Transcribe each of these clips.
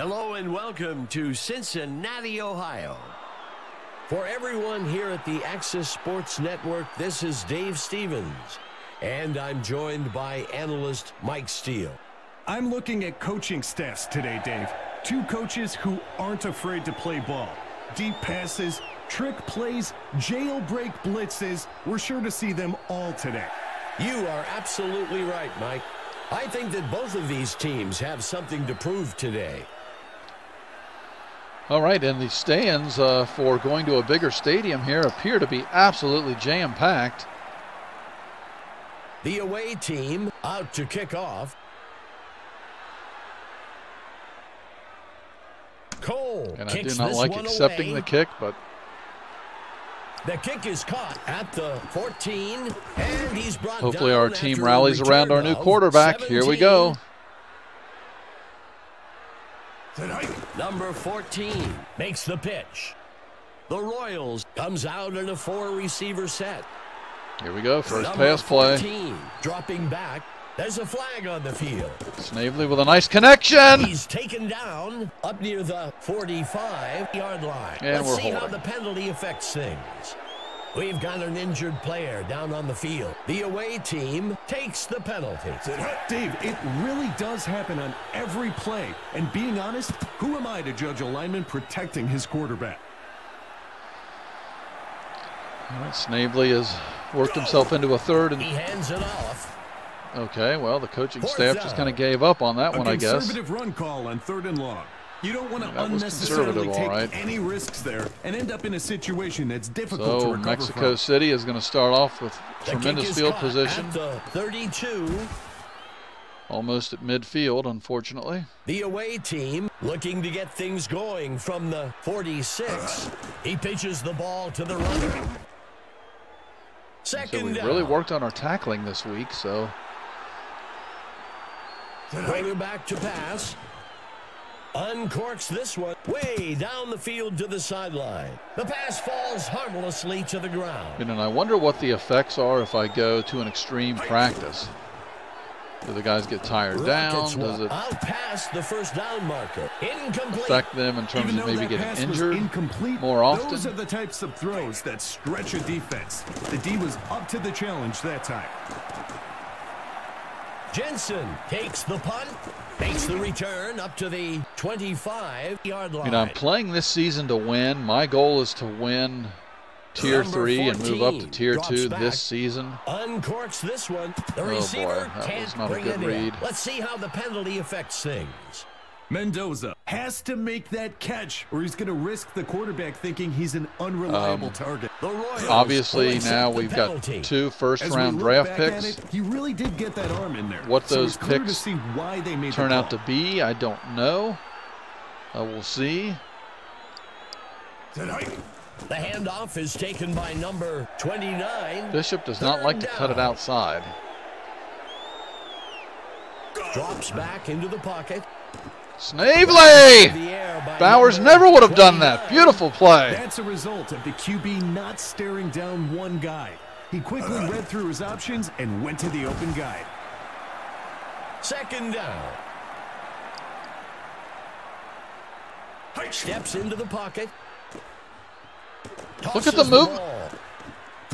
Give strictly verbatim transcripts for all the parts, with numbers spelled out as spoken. Hello and welcome to Cincinnati, Ohio. For everyone here at the AXIS Sports Network, this is Dave Stevens, and I'm joined by analyst Mike Steele. I'm looking at coaching staffs today, Dave. Two coaches who aren't afraid to play ball. Deep passes, trick plays, jailbreak blitzes. We're sure to see them all today. You are absolutely right, Mike. I think that both of these teams have something to prove today. All right, and the stands uh, for going to a bigger stadium here appear to be absolutely jam-packed. The away team out to kick off. Cole and I do not like accepting the kick, but the kick is caught at the fourteen, and he's brought. Hopefully, our team rallies around our new quarterback. seventeen. Here we go. Number fourteen makes the pitch. The Royals comes out in a four-receiver set. Here we go, first Number pass play. fourteen, dropping back. There's a flag on the field. Snavely with a nice connection. He's taken down up near the forty-five yard line. And Let's we're see holding. how the penalty affects things. We've got an injured player down on the field. The away team takes the penalty. Dave, it really does happen on every play. And being honest, who am I to judge a lineman protecting his quarterback? Well, Snavely has worked himself into a third. And he hands it off. Okay, well, the coaching Fourth staff down. just kind of gave up on that a one, I guess. Conservative run call on third and long. You don't want to yeah, unnecessarily take right. any risks there and end up in a situation that's difficult so to recover Mexico from. City is going to start off with the tremendous field position. thirty-two. Almost at midfield, unfortunately. The away team looking to get things going from the forty-six. He pitches the ball to the runner. Second so we down. really worked on our tackling this week, so. Runner back to pass. Uncorks this one way down the field to the sideline. The pass falls harmlessly to the ground. And I wonder what the effects are if I go to an extreme practice. Do the guys get tired down? Does it affect them in terms of maybe getting injured more often? Those are the types of throws that stretch a defense. The D was up to the challenge that time. Jensen takes the punt, makes the return up to the twenty-five yard line. You know, I'm playing this season to win. My goal is to win tier three and move up to tier two this season. Uncorks this one. The receiver can't bring it in. Let's see how the penalty affects things. Mendoza has to make that catch, or he's going to risk the quarterback thinking he's an unreliable um, target. The Royals obviously, now we've got two first-round draft picks. It, he really did get that arm in there. What so those picks to see why they made turn the out to be, I don't know. Uh, we'll see. Tonight. The handoff is taken by number twenty-nine. Bishop does not like to down. cut it outside. Drops back into the pocket. Snavely! Bowers never would have done that. Beautiful play. That's a result of the Q B not staring down one guy. He quickly read through his options and went to the open guy. Second down. Steps into the pocket. Look at the move.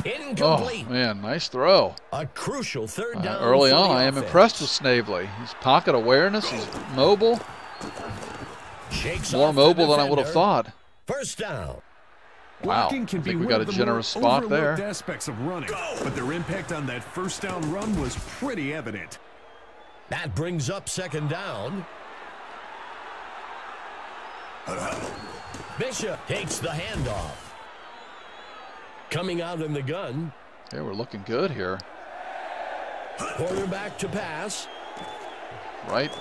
Incomplete. Oh, man, nice throw. A crucial third down. Uh, early on, I am impressed with Snavely. His pocket awareness is mobile. Shakes More mobile than I would have thought. First down. Wow, I think we got a generous spot there. Aspects of running, but their impact on that first down run was pretty evident. That brings up second down. Bishop takes the handoff. Coming out in the gun. Yeah, we're looking good here. Porter back to pass. Right.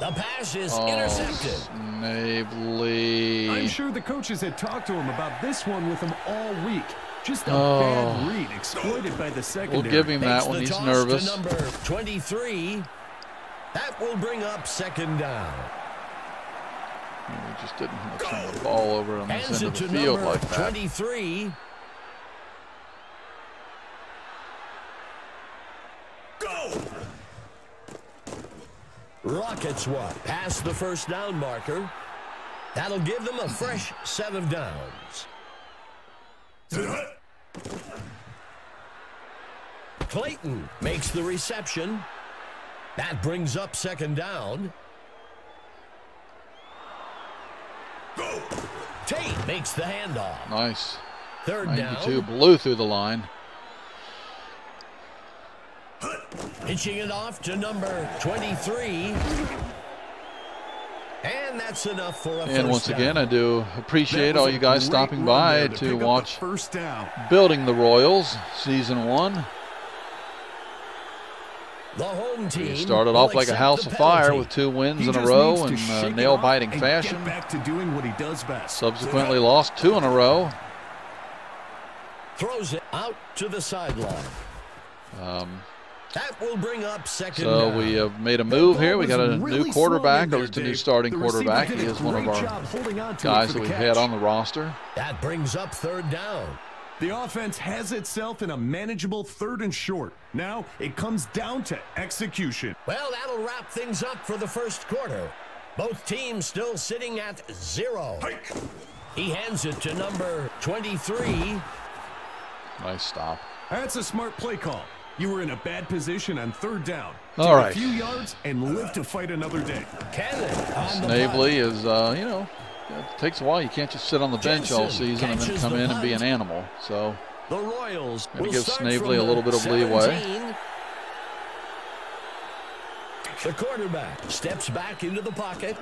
The pass is oh, intercepted. Snavely. I'm sure the coaches had talked to him about this one with him all week. Just a oh. bad read exploited by the secondary. We'll give him that Makes when he's nervous. Number twenty-three. That will bring up second down. Yeah, we just didn't want to turn the ball over on this end of the field like that. twenty-three. Rockets one past the first down marker. That'll give them a fresh seven downs. Clayton makes the reception. That brings up second down. Go. Tate makes the handoff. Nice. Third ninety-two down. Blew through the line. Pitching it off to number twenty-three. And that's enough for a and first And once down. Again, I do appreciate all you guys stopping by to, to watch first down. Building the Royals Season one. The home team we started off like a house of fire with two wins he in a row in uh, nail-biting fashion. Back to doing what he does best. Subsequently lost two in a row. Throws it out to the sideline. Um, that will bring up second So down. We have made a move here. We got a really new quarterback, or just a new starting quarterback. He is one of our guys that we've catch. had on the roster. That brings up third down. The offense has itself in a manageable third and short. Now it comes down to execution. Well, that'll wrap things up for the first quarter. Both teams still sitting at zero. Hike. He hands it to number twenty-three. Nice stop. That's a smart play call. You were in a bad position on third down. All Take right. a few yards and live to fight another day. Snavely is, uh, you know, it takes a while. You can't just sit on the bench Jensen all season and then come the in and be an animal. So the Royals going to give Snavely a little bit of seventeen. Leeway. The quarterback steps back into the pocket.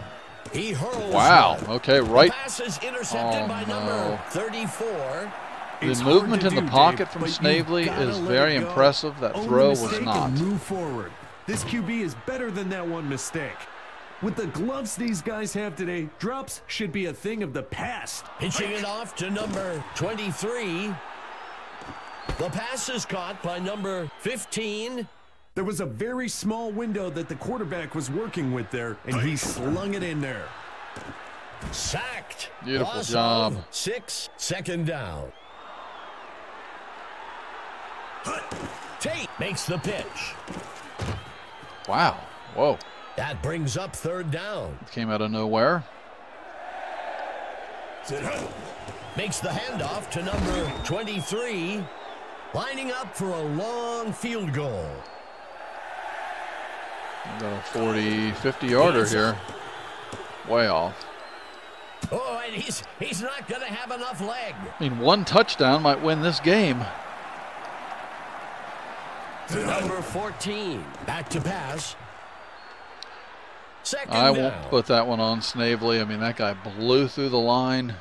He hurls. Wow. One. Okay, right. The pass is intercepted oh, by number no. thirty-four. The it's movement in the do, pocket Dave, from Snavely is very impressive. That Only throw was not. Move forward. This Q B is better than that one mistake. With the gloves these guys have today, drops should be a thing of the past. Pitching it off to number twenty-three. The pass is caught by number fifteen. There was a very small window that the quarterback was working with there, and he slung it in there. Sacked. Beautiful Loss job. Six, second down. Tate makes the pitch. Wow. Whoa. That brings up third down. It came out of nowhere. Makes the handoff to number twenty-three. Lining up for a long field goal. Got a forty, fifty-yarder here. Way off. Oh, and he's, he's not going to have enough leg. I mean, one touchdown might win this game. Number fourteen, back to pass. Second I won't down. Put that one on Snavely. I mean, that guy blew through the line.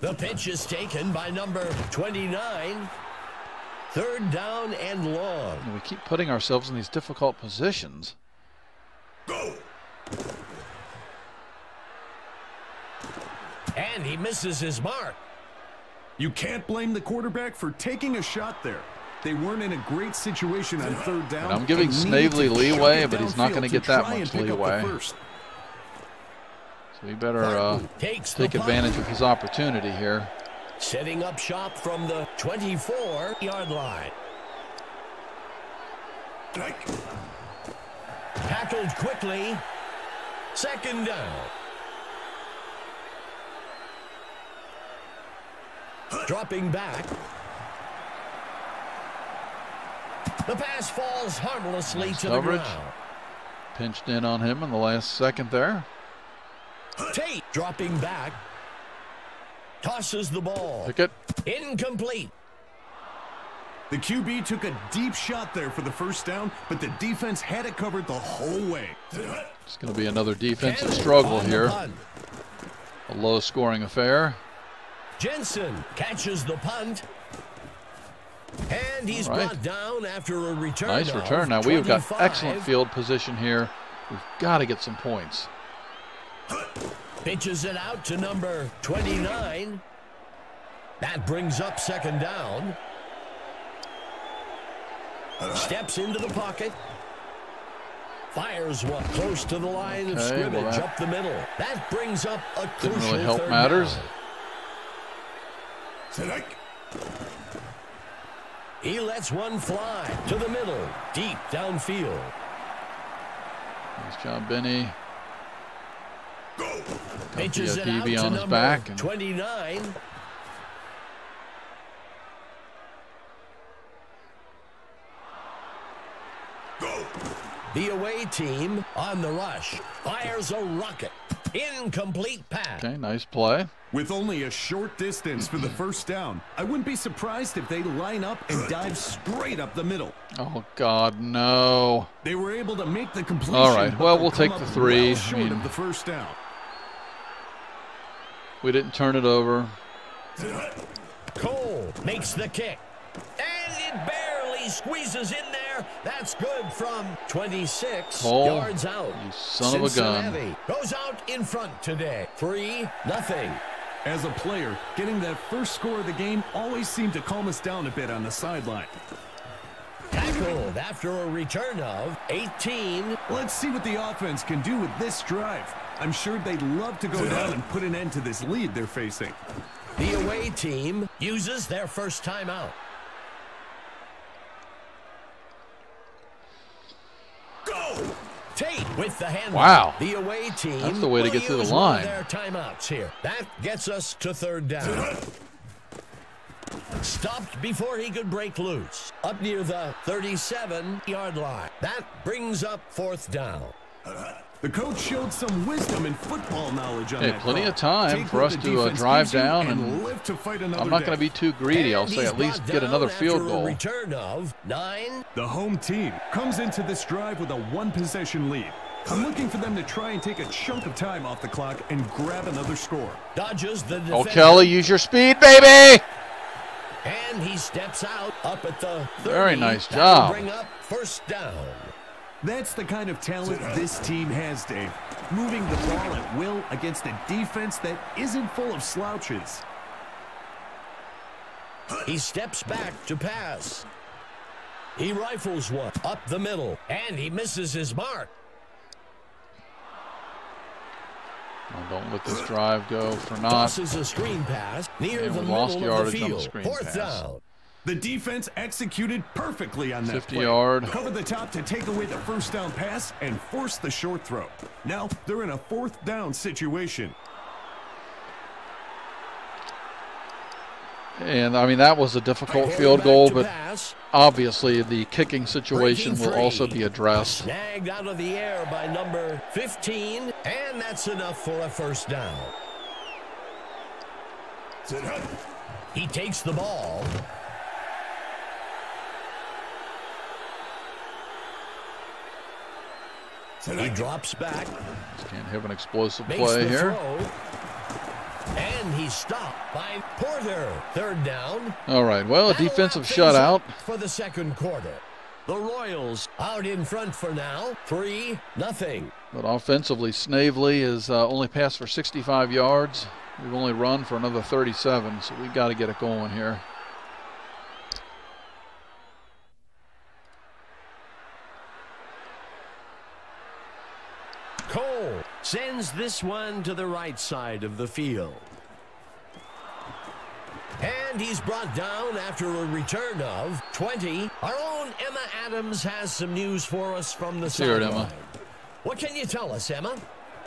The pitch is taken by number twenty-nine. Third down and long. And we keep putting ourselves in these difficult positions. Go. And he misses his mark. You can't blame the quarterback for taking a shot there. They weren't in a great situation on third down. And I'm giving Snavely leeway, but he's not going to get that much leeway. So we better uh, take advantage of his opportunity here. Setting up shop from the twenty-four-yard line. Tackled quickly. Second down. Dropping back. The pass falls harmlessly nice to the coverage. Ground. Pinched in on him in the last second there. Tate dropping back. Tosses the ball. Pick it. Incomplete. The Q B took a deep shot there for the first down, but the defense had it covered the whole way. It's going to be another defensive Kelly struggle here. A low-scoring affair. Jensen catches the punt. And he's right. brought down after a return. Nice return. Now we've got excellent field position here. We've got to get some points. Pitches it out to number twenty-nine. That brings up second down. Steps into the pocket. Fires one close to the line okay, of scrimmage well, up the middle. That brings up a crucial third down. Didn't really help matters. He lets one fly to the middle, deep downfield. Nice job, Benny. Pitches it out to number twenty-nine. The away team on the rush fires a rocket. Incomplete pass. Okay, nice play. With only a short distance for the first down, I wouldn't be surprised if they line up and dive straight up the middle. Oh God, no! They were able to make the completion. All right, well, we'll take the three. Well short I mean, of the first down. We didn't turn it over. Cole makes the kick, and it barely squeezes in there. That's good from twenty-six Cole, yards out. You son Cincinnati of a gun. Goes out in front today. three nothing. As a player, getting that first score of the game always seemed to calm us down a bit on the sideline. Tackled after a return of eighteen. Let's see what the offense can do with this drive. I'm sure they'd love to go down and put an end to this lead they're facing. The away team uses their first timeout. Tate with the handle. Wow. The away team. That's the way to get to the line. Their timeouts here. That gets us to third down. Stopped before he could break loose. Up near the thirty-seven yard line. That brings up fourth down. The coach showed some wisdom and football knowledge on hey, that plenty call. Of time Take for us to uh, drive down, and, and live to fight another I'm not going to be too greedy. And I'll say at least get another field goal. Return of nine. The home team comes into this drive with a one-possession lead. I'm looking for them to try and take a chunk of time off the clock and grab another score. Dodges the defense. Oh, Kelly, use your speed, baby! And he steps out up at the thirty. Very nice job. Bring up first down. That's the kind of talent this team has, Dave. Moving the ball at will against a defense that isn't full of slouches. He steps back to pass. He rifles one up the middle, and he misses his mark. Well, don't let this drive go for naught. Tosses a screen pass near the middle of the field. Fourth down. The defense executed perfectly on that fifty yard. Cover the top to take away the first down pass and force the short throw. Now they're in a fourth down situation. And, I mean, that was a difficult field goal, but pass. Obviously the kicking situation will also be addressed. Snagged out of the air by number fifteen, and that's enough for a first down. He takes the ball. He drops back. Can't have an explosive play here. Throw, and he's stopped by Porter. Third down. All right. Well, a defensive shutout for the second quarter. The Royals out in front for now, three nothing. But offensively, Snavely is uh, only passed for sixty-five yards. We've only run for another thirty-seven, so we've got to get it going here. Cole sends this one to the right side of the field. And he's brought down after a return of twenty. Our own Emma Adams has some news for us from the sideline. What can you tell us, Emma?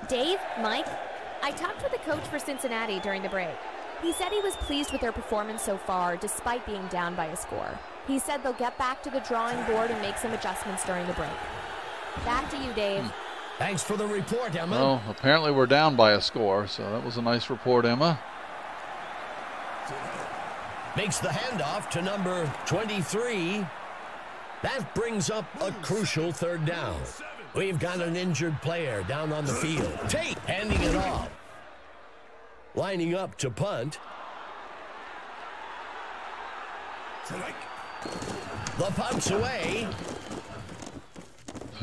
Dave, Mike, I talked with the coach for Cincinnati during the break. He said he was pleased with their performance so far, despite being down by a score. He said they'll get back to the drawing board and make some adjustments during the break. Back to you, Dave. Hmm. Thanks for the report, Emma. Well, apparently we're down by a score, so that was a nice report, Emma. Makes the handoff to number twenty-three. That brings up a crucial third down. We've got an injured player down on the field. Tate handing it off. Lining up to punt. The punt's away.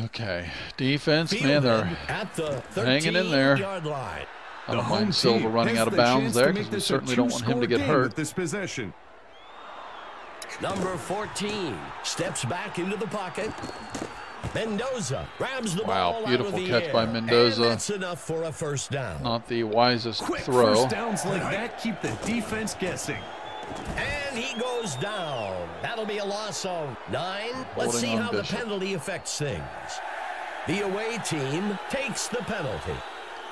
Okay, defense, man, they're hanging in there. I don't mind Silva running out of bounds there, because we certainly don't want him to get hurt. This possession. Number fourteen steps back into the pocket. Mendoza grabs the ball. Wow, beautiful catch by Mendoza. That's enough for a first down. Not the wisest throw. First downs like that keep the defense guessing. And he goes down. That'll be a loss of nine. Let's see how the penalty affects things. The away team takes the penalty.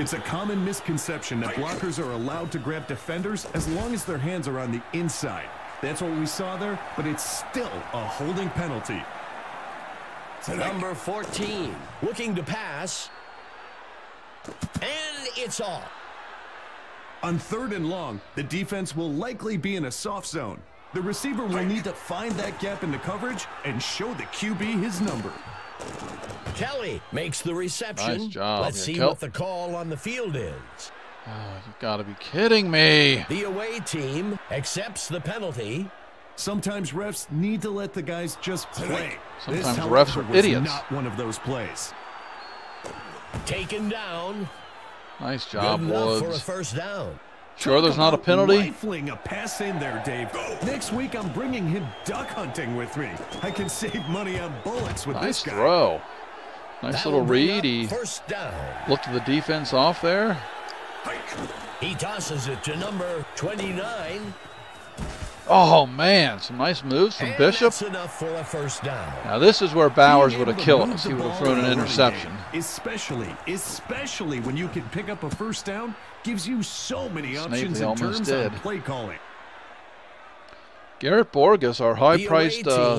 It's a common misconception that blockers are allowed to grab defenders as long as their hands are on the inside. That's what we saw there, but it's still a holding penalty. Number fourteen, looking to pass. And it's off. On third and long, the defense will likely be in a soft zone. The receiver will need to find that gap in the coverage and show the Q B his number. Kelly makes the reception. Nice job. Let's yeah, see what the call on the field is. Oh, you've got to be kidding me. The away team accepts the penalty. Sometimes refs need to let the guys just play. Sometimes this refs are idiots. Not one of those plays. Taken down. Nice job, Woods. For a first down. Sure, there's not a penalty. Rifling a pass in there, Dave. Next week, I'm bringing him duck hunting with me. I can save money on bullets with nice this guy. Nice throw. Nice little read. He looked the defense off there. He tosses it to number twenty-nine. Oh, man. Some nice moves from and Bishop. That's enough for a first down. Now, this is where Bowers would have killed us. He would have thrown an interception. Game. Especially, especially when you can pick up a first down, gives you so many Snavely options in terms did. of play calling. Garrett Borges, our high-priced uh,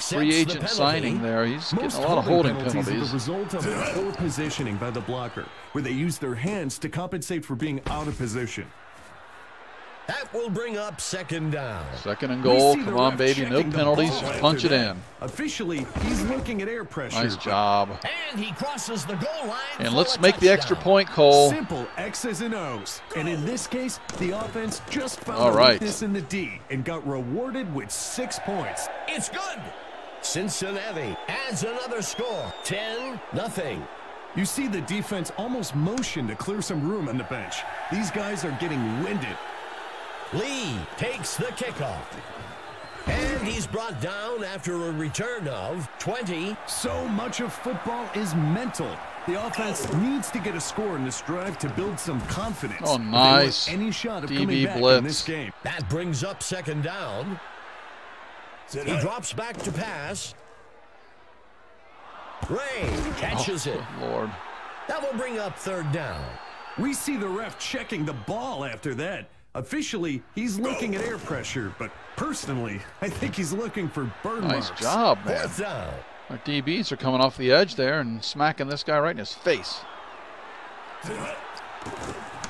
free agent the signing there. He's getting Most a lot of holding penalties. penalties. Are the result of poor positioning by the blocker, where they use their hands to compensate for being out of position. That will bring up second down. Second and goal. Come on, baby. No penalties. Just punch it in. Officially, he's looking at air pressure. Nice job. And he crosses the goal line. And let's make the extra point, Cole. Simple X's and O's. And in this case, the offense just found this in the D and got rewarded with six points. It's good. Cincinnati adds another score. ten nothing. You see the defense almost motion to clear some room on the bench. These guys are getting winded. Lee takes the kickoff. And he's brought down after a return of twenty. So much of football is mental. The offense oh. needs to get a score in this drive to build some confidence. Oh, nice. Any shot of D B coming back blitz. in this game. That brings up second down. Sit he up. drops back to pass. Ray catches oh, it. Lord. That will bring up third down. We see the ref checking the ball after that. Officially, he's looking at air pressure, but personally, I think he's looking for burn marks. Nice job, man. Our D Bs are coming off the edge there and smacking this guy right in his face.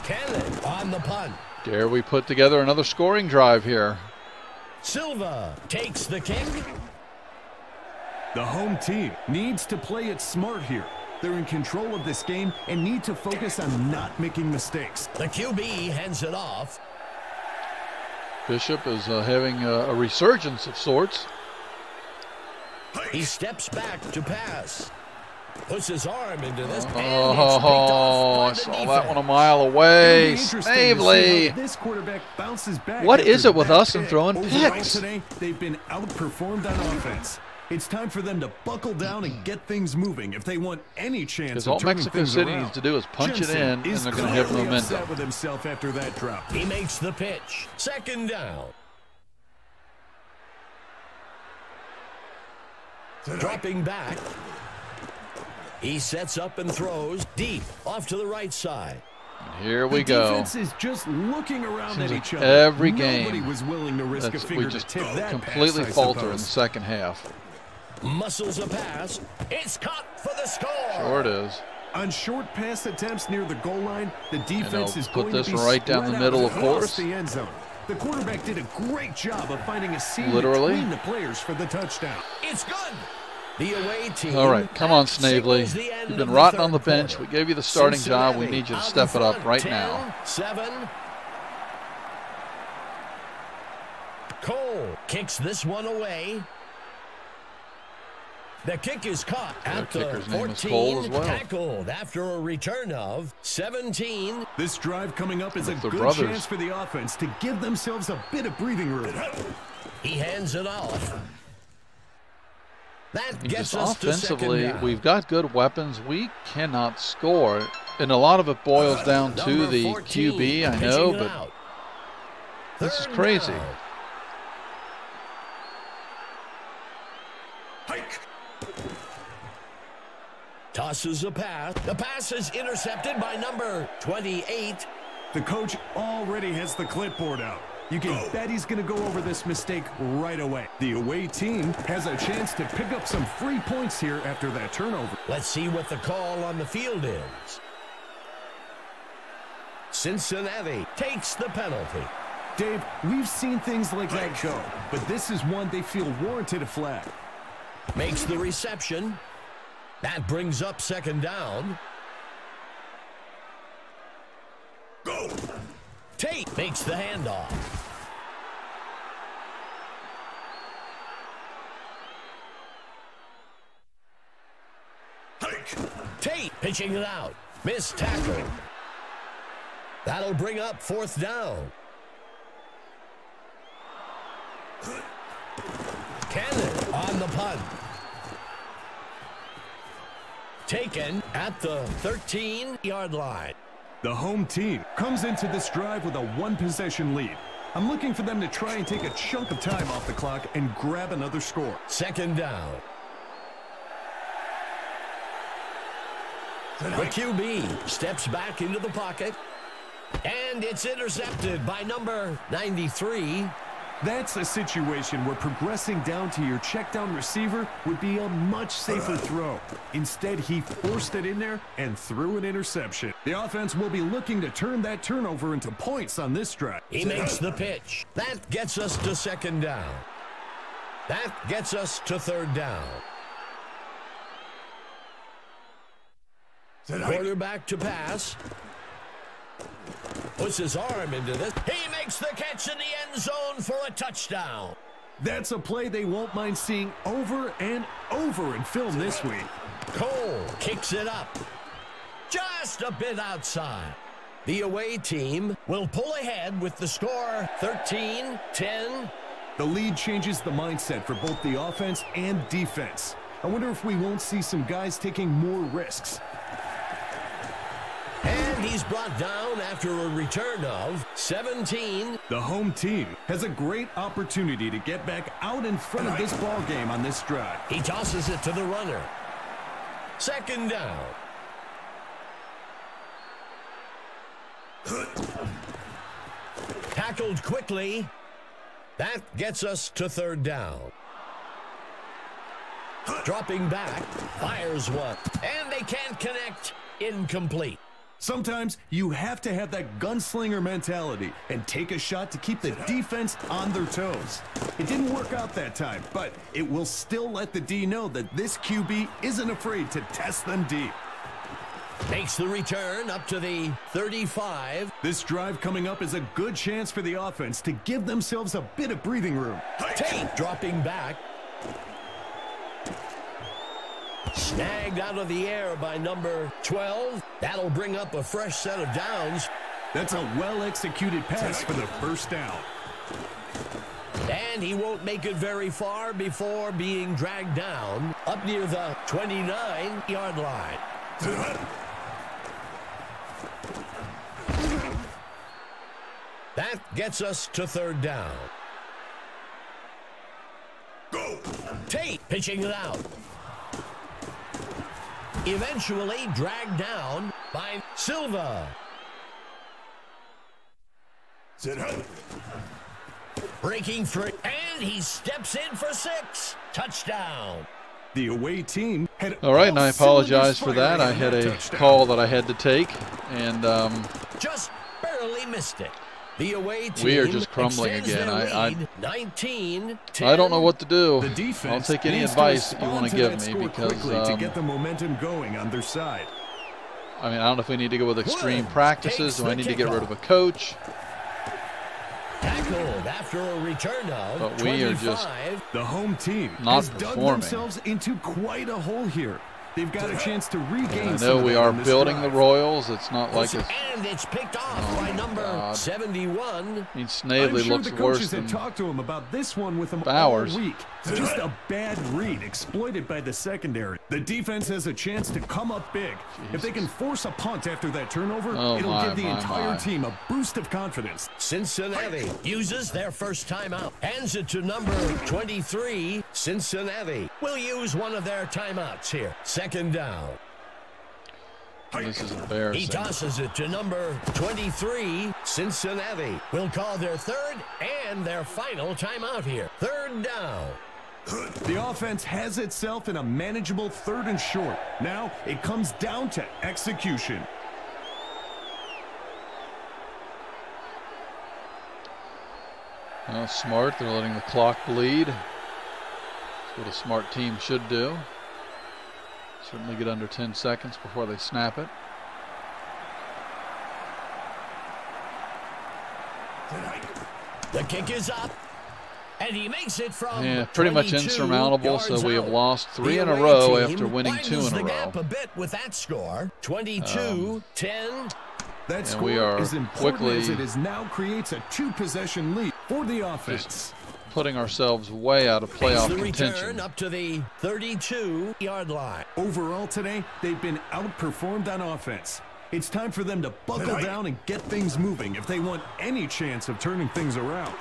Cannon on the punt. Dare we put together another scoring drive here. Silva takes the kick. The home team needs to play it smart here. They're in control of this game and need to focus on not making mistakes. The Q B hands it off. Bishop is uh, having a, a resurgence of sorts. He steps back to pass. Puts his arm into this. Oh, oh I saw defense. that one a mile away. Snavely. This quarterback bounces back. What is it with us and throwing overall picks? Today, they've been outperformed on offense. It's time for them to buckle down and get things moving if they want any chance of turning things around. All Mexico City needs to do is punch it in, and they're going to have momentum. With himself after that drop. He makes the pitch. Second down. Dropping back. He sets up and throws deep off to the right side. Here we go. The defense is just looking around at each other. Every game, nobody was willing to risk a finger to tip that pass. Completely falter in the second half. Muscles a pass. It's caught for the score. Sure it is. On short pass attempts near the goal line, the defense is put this right down the middle, of course. The end zone. The quarterback did a great job of finding a seam Literally. between the players for the touchdown. It's good. The away team. All right, come on, Snavely. You've been rotting on the bench. We gave you the starting job. We need you to step it up right now. Seven. Cole kicks this one away. The kick is caught at the fourteen, tackled after a return of seventeen. This drive coming up is a good chance for the offense to give themselves a bit of breathing room. He hands it off. That gets us to second down. Offensively, we've got good weapons. We cannot score, and a lot of it boils down to the Q B, I know, but this is crazy. tosses a pass. The pass is intercepted by number twenty-eight. The coach already has the clipboard out. You can oh. bet he's going to go over this mistake right away. The away team has a chance to pick up some free points here after that turnover. Let's see what the call on the field is. Cincinnati takes the penalty. Dave, we've seen things like that go, but this is one they feel warranted a flag. Makes the reception. That brings up second down. Go! Tate makes the handoff. Hike. Tate pitching it out. Missed tackle. That'll bring up fourth down. Cannon on the punt. Taken at the thirteen yard line. The home team comes into this drive with a one-possession lead. I'm looking for them to try and take a chunk of time off the clock and grab another score. Second down. The Q B steps back into the pocket, and it's intercepted by number ninety-three. That's a situation where progressing down to your check-down receiver would be a much safer throw. Instead, he forced it in there and threw an interception. The offense will be looking to turn that turnover into points on this drive. He makes the pitch. That gets us to second down. That gets us to third down. Quarterback to pass. Puts his arm into this. He makes the catch in the end zone for a touchdown. That's a play they won't mind seeing over and over in film this week. Cole kicks it up. Just a bit outside. The away team will pull ahead with the score thirteen ten. The lead changes the mindset for both the offense and defense. I wonder if we won't see some guys taking more risks. And he's brought down after a return of seventeen. The home team has a great opportunity to get back out in front of this ball game on this drive. He tosses it to the runner. Second down. Tackled quickly. That gets us to third down. Dropping back, fires one, and they can't connect. Incomplete. Sometimes you have to have that gunslinger mentality and take a shot to keep the defense on their toes. It didn't work out that time, but it will still let the D know that this Q B isn't afraid to test them deep. Makes the return up to the thirty-five. This drive coming up is a good chance for the offense to give themselves a bit of breathing room. Tate dropping back. Snagged out of the air by number twelve. That'll bring up a fresh set of downs. That's a well-executed pass for the first down. And he won't make it very far before being dragged down up near the twenty-nine yard line. That gets us to third down. Go! Tate pitching it out. Eventually dragged down by Silva. Sit up. Breaking free, and he steps in for six. Touchdown. The away team had all right, and I apologize for that. I had a touchdown. call that I had to take, and um, just barely missed it. The away team we are just crumbling again. I, I, nineteen ten. I don't know what to do. The defense I'll take any advice that you want to give me because um, to get the momentum going on their side. I mean, I don't know if we need to go with extreme Wood practices. Do I need to get rid of a coach? Tackled after a return of but we are just the home team not dug themselves into quite a hole here. They've got a chance to regain. I know we are building drive. the Royals. It's not like it's. And it's picked off oh by number God. seventy-one. I mean, Snavely sure looks the worse than talked to him about this one with Bowers. Week. Just a bad read exploited by the secondary. The defense has a chance to come up big. Jesus. If they can force a punt after that turnover, oh it'll my, give the my, entire my. team a boost of confidence. Cincinnati uses their first timeout. Hands it to number twenty-three. Cincinnati will use one of their timeouts here. Second down. This is embarrassing. He tosses it to number twenty-three, Cincinnati. Will call their third and their final timeout here. Third down. The offense has itself in a manageable third and short. Now it comes down to execution. Well, smart. They're letting the clock bleed. That's what a smart team should do. Certainly get under ten seconds before they snap it. The kick is up. And he makes it from yeah, pretty much insurmountable, so we have lost three in a row after winning two in a row. The gap a bit with that score, twenty-two ten. That score is important as it is now creates a two-possession lead for the offense. Putting ourselves way out of playoff the contention. Return up to the thirty-two yard line. Overall today, they've been outperformed on offense. It's time for them to buckle down and get things moving if they want any chance of turning things around.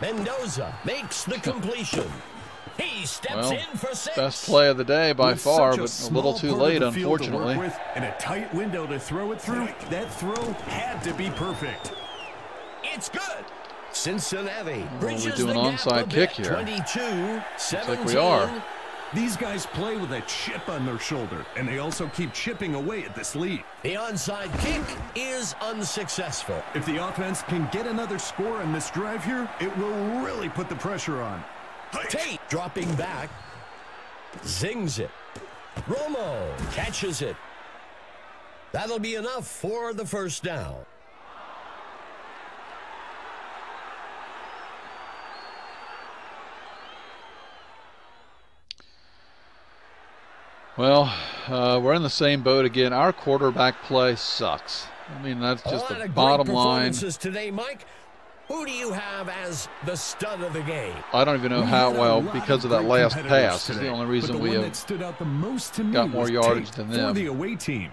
Mendoza makes the completion. He steps well, in for six. Best play of the day by with far, a but a little too late, unfortunately. With and a tight window to throw it through. That throw had to be perfect. It's good. Cincinnati. Well, we do an onside kick here. twenty-two seventeen. Like we are. These guys play with a chip on their shoulder, and they also keep chipping away at this lead. The onside kick is unsuccessful. If the offense can get another score on this drive here, it will really put the pressure on. Tate dropping back, zings it. Romo catches it. That'll be enough for the first down. Well, uh, we're in the same boat again. Our quarterback play sucks. I mean, that's just the bottom line. Today, Mike, who do you have as the stud of the game? I don't even know how well because of that last pass. It's the only reason we have got more yardage than them. For the away team.